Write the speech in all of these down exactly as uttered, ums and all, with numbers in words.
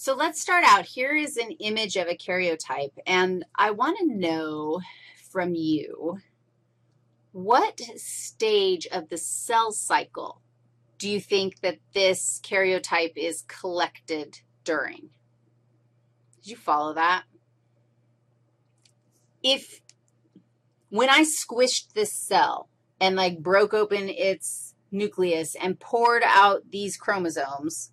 So let's start out. Here is an image of a karyotype, and I want to know from you, what stage of the cell cycle do you think that this karyotype is collected during? Did you follow that? If, when I squished this cell and like broke open its nucleus and poured out these chromosomes,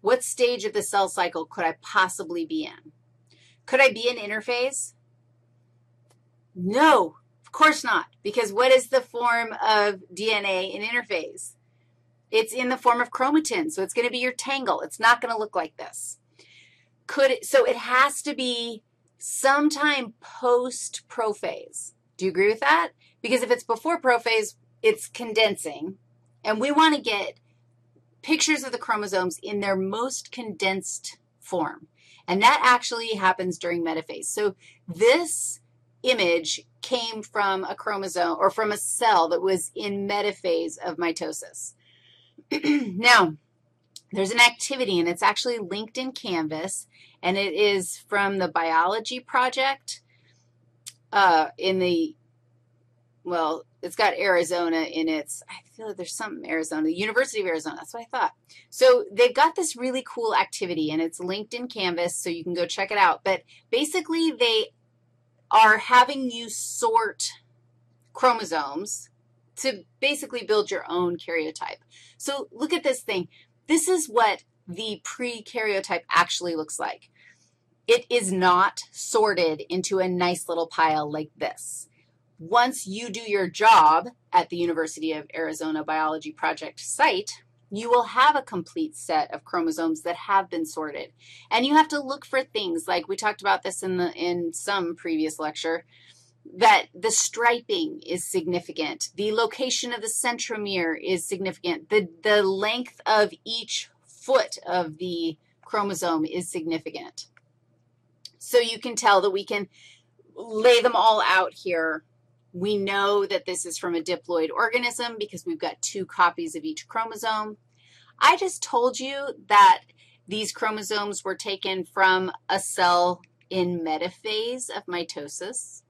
what stage of the cell cycle could I possibly be in? Could I be in interphase? No, of course not, because what is the form of D N A in interphase? It's in the form of chromatin, so it's going to be your tangle. It's not going to look like this. Could it, so it has to be sometime post-prophase. Do you agree with that? Because if it's before prophase, it's condensing, and we want to get pictures of the chromosomes in their most condensed form. And that actually happens during metaphase. So this image came from a chromosome or from a cell that was in metaphase of mitosis. Now, there's an activity, and it's actually linked in Canvas, and it is from the biology project uh, in the, well, it's got Arizona in its, I feel like there's something Arizona, the University of Arizona, that's what I thought. So they've got this really cool activity, and it's linked in Canvas, so you can go check it out. But basically they are having you sort chromosomes to basically build your own karyotype. So look at this thing. This is what the pre-karyotype actually looks like. It is not sorted into a nice little pile like this. Once you do your job at the University of Arizona Biology Project site, you will have a complete set of chromosomes that have been sorted. And you have to look for things, like we talked about this in, the, in some previous lecture, that the striping is significant. The location of the centromere is significant. The, the length of each foot of the chromosome is significant. So you can tell that we can lay them all out here. We know that this is from a diploid organism because we've got two copies of each chromosome. I just told you that these chromosomes were taken from a cell in metaphase of mitosis.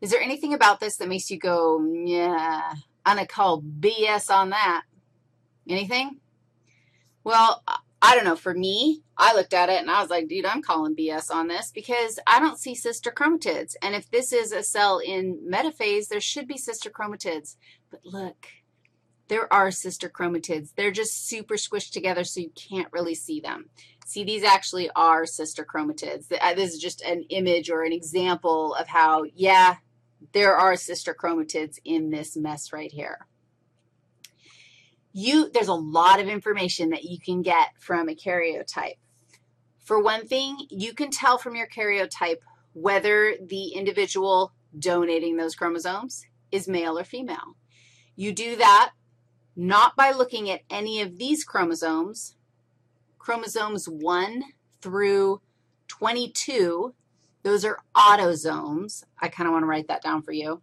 Is there anything about this that makes you go, yeah, I'm going to call B S on that? Anything? Well, I don't know. For me, I looked at it and I was like, dude, I'm calling B S on this because I don't see sister chromatids. And if this is a cell in metaphase, there should be sister chromatids. But look, there are sister chromatids. They're just super squished together so you can't really see them. See, these actually are sister chromatids. This is just an image or an example of how, yeah, there are sister chromatids in this mess right here. You, there's a lot of information that you can get from a karyotype. For one thing, you can tell from your karyotype whether the individual donating those chromosomes is male or female. You do that not by looking at any of these chromosomes. Chromosomes one through twenty-two, those are autosomes. I kind of want to write that down for you.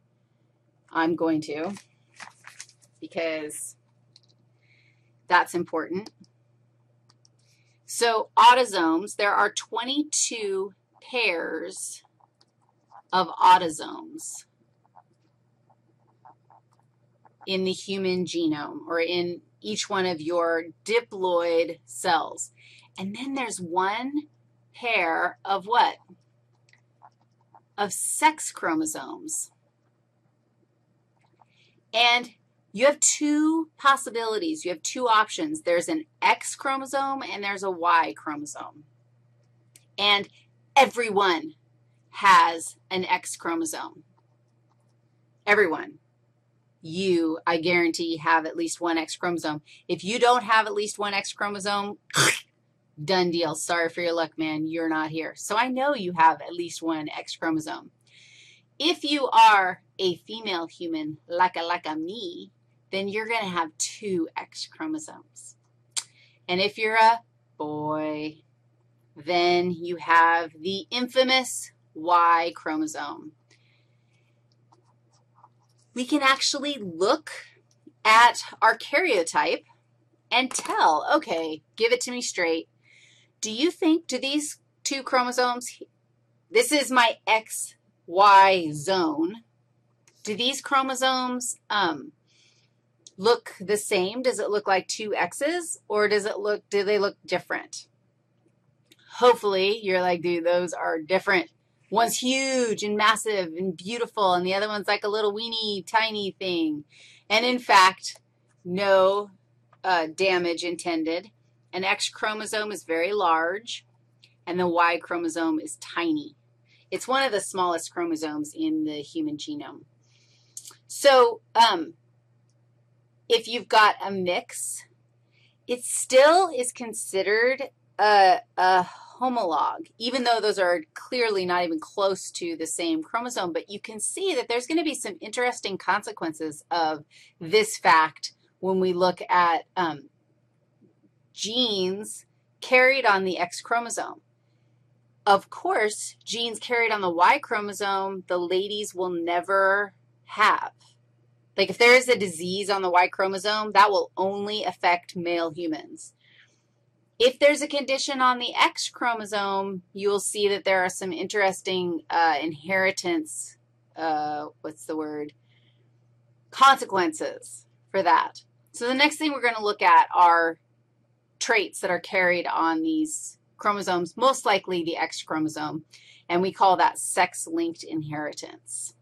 I'm going to because that's important. So autosomes, there are twenty-two pairs of autosomes in the human genome or in each one of your diploid cells. And then there's one pair of what? Of sex chromosomes. And you have two possibilities. You have two options. There's an X chromosome and there's a Y chromosome. And everyone has an X chromosome. Everyone. You, I guarantee, have at least one X chromosome. If you don't have at least one X chromosome, done deal. Sorry for your luck, man. You're not here. So I know you have at least one X chromosome. If you are a female human, like a, like a me, then you're going to have two X chromosomes. And if you're a boy, then you have the infamous Y chromosome. We can actually look at our karyotype and tell, okay, give it to me straight. do you think, do these two chromosomes, this is my X Y zone, do these chromosomes um, look the same? Does it look like two X's, or does it look, do they look different? Hopefully, you're like, dude, those are different. One's huge and massive and beautiful, and the other one's like a little weeny, tiny thing. And in fact, no uh, damage intended. An X chromosome is very large, and the Y chromosome is tiny. It's one of the smallest chromosomes in the human genome. So um, if you've got a mix, it still is considered a, a homologue, even though those are clearly not even close to the same chromosome. But you can see that there's going to be some interesting consequences of this fact when we look at um, genes carried on the X chromosome. Of course, genes carried on the Y chromosome, the ladies will never have. Like if there is a disease on the Y chromosome, that will only affect male humans. If there's a condition on the X chromosome, you will see that there are some interesting uh, inheritance, uh, what's the word, consequences for that. So the next thing we're going to look at are traits that are carried on these chromosomes, most likely the X chromosome, and we call that sex-linked inheritance.